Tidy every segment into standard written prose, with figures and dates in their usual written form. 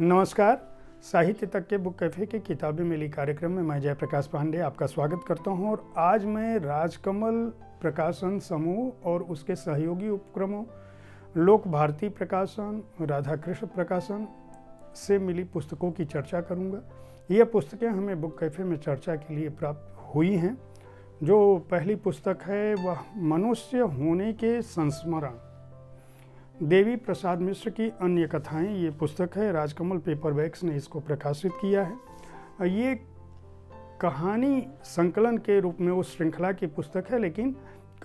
नमस्कार, साहित्य तक के बुक कैफे के किताबें मिली कार्यक्रम में मैं जयप्रकाश पांडे आपका स्वागत करता हूं। और आज मैं राजकमल प्रकाशन समूह और उसके सहयोगी उपक्रमों लोक भारती प्रकाशन, राधा कृष्ण प्रकाशन से मिली पुस्तकों की चर्चा करूंगा। ये पुस्तकें हमें बुक कैफे में चर्चा के लिए प्राप्त हुई हैं। जो पहली पुस्तक है वह मनुष्य होने के संस्मरण, देवी प्रसाद मिश्र की अन्य कथाएं ये पुस्तक है। राजकमल पेपरबैक्स ने इसको प्रकाशित किया है। ये कहानी संकलन के रूप में उस श्रृंखला की पुस्तक है, लेकिन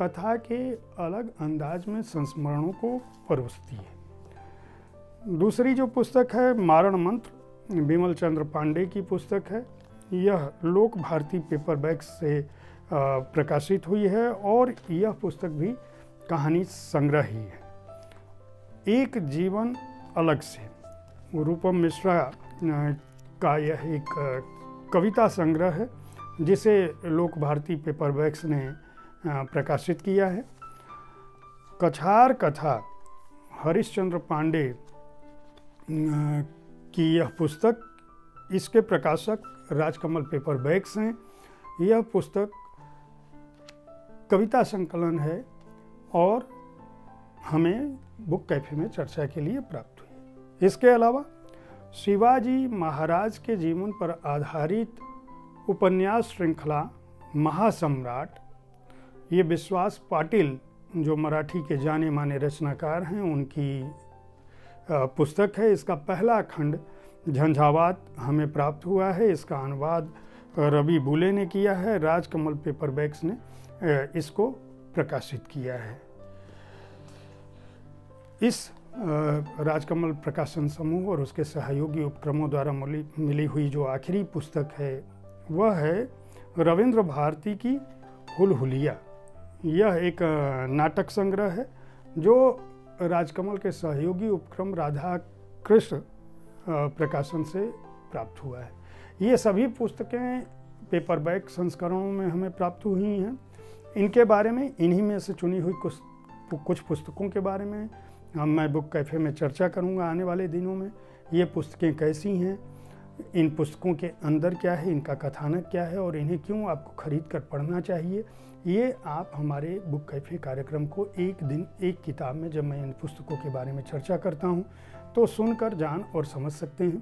कथा के अलग अंदाज में संस्मरणों को परोसती है। दूसरी जो पुस्तक है मारण मंत्र, विमल चंद्र पांडे की पुस्तक है। यह लोक भारती पेपरबैक्स से प्रकाशित हुई है और यह पुस्तक भी कहानी संग्रह ही है। एक जीवन अलग से, रूपम मिश्रा का यह एक कविता संग्रह है जिसे लोक भारती पेपरबैक्स ने प्रकाशित किया है। कछार कथा, हरिश्चंद्र पांडे की यह पुस्तक, इसके प्रकाशक राजकमल पेपरबैक्स हैं। यह पुस्तक कविता संकलन है और हमें बुक कैफे में चर्चा के लिए प्राप्त हुई। इसके अलावा शिवाजी महाराज के जीवन पर आधारित उपन्यास श्रृंखला महासम्राट, ये विश्वास पाटिल जो मराठी के जाने माने रचनाकार हैं उनकी पुस्तक है। इसका पहला खंड झंझावात हमें प्राप्त हुआ है। इसका अनुवाद रवि भूले ने किया है। राजकमल पेपरबैक्स ने इसको प्रकाशित किया है। इस राजकमल प्रकाशन समूह और उसके सहयोगी उपक्रमों द्वारा मिली हुई जो आखिरी पुस्तक है वह है रविंद्र भारती की हुलहुलिया। यह एक नाटक संग्रह है जो राजकमल के सहयोगी उपक्रम राधा कृष्ण प्रकाशन से प्राप्त हुआ है। ये सभी पुस्तकें पेपरबैक संस्करणों में हमें प्राप्त हुई हैं। इनके बारे में, इन्हीं में से चुनी हुई कुछ पुस्तकों के बारे में मैं बुक कैफ़े में चर्चा करूंगा आने वाले दिनों में। ये पुस्तकें कैसी हैं, इन पुस्तकों के अंदर क्या है, इनका कथानक क्या है और इन्हें क्यों आपको खरीद कर पढ़ना चाहिए, ये आप हमारे बुक कैफ़े कार्यक्रम को एक दिन एक किताब में, जब मैं इन पुस्तकों के बारे में चर्चा करता हूं, तो सुनकर जान और समझ सकते हैं।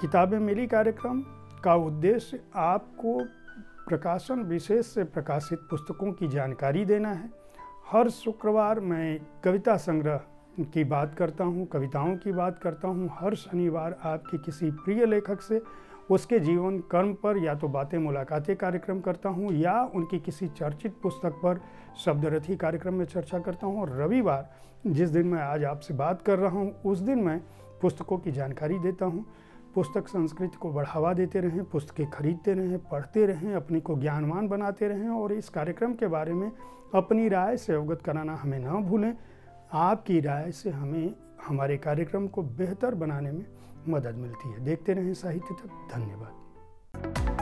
किताबें मिली कार्यक्रम का उद्देश्य आपको प्रकाशन विशेष से प्रकाशित पुस्तकों की जानकारी देना है। हर शुक्रवार मैं कविता संग्रह की बात करता हूं, कविताओं की बात करता हूं। हर शनिवार आपके किसी प्रिय लेखक से उसके जीवन कर्म पर या तो बातें मुलाकातें कार्यक्रम करता हूं या उनकी किसी चर्चित पुस्तक पर शब्दरति कार्यक्रम में चर्चा करता हूं। और रविवार, जिस दिन मैं आज आपसे बात कर रहा हूं, उस दिन मैं पुस्तकों की जानकारी देता हूँ। पुस्तक संस्कृति को बढ़ावा देते रहें, पुस्तकें खरीदते रहें, पढ़ते रहें, अपने को ज्ञानवान बनाते रहें और इस कार्यक्रम के बारे में अपनी राय से अवगत कराना हमें ना भूलें। आपकी राय से हमें हमारे कार्यक्रम को बेहतर बनाने में मदद मिलती है। देखते रहें साहित्य तक। धन्यवाद।